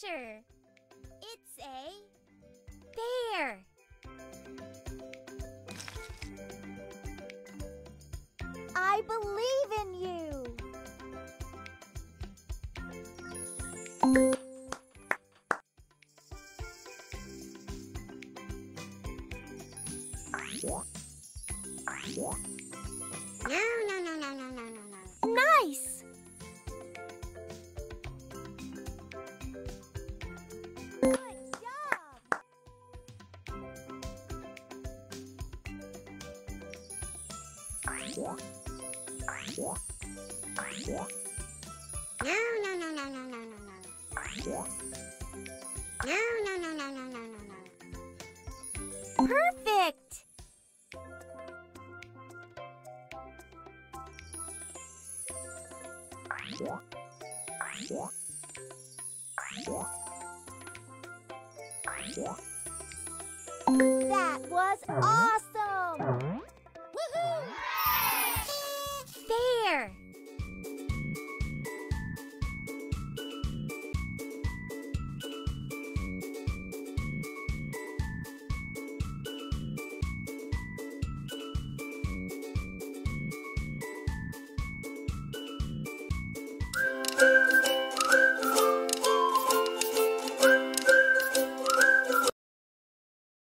picture. It's a bear. I believe in you. No. Nice. Good job. No. Perfect. That was awesome.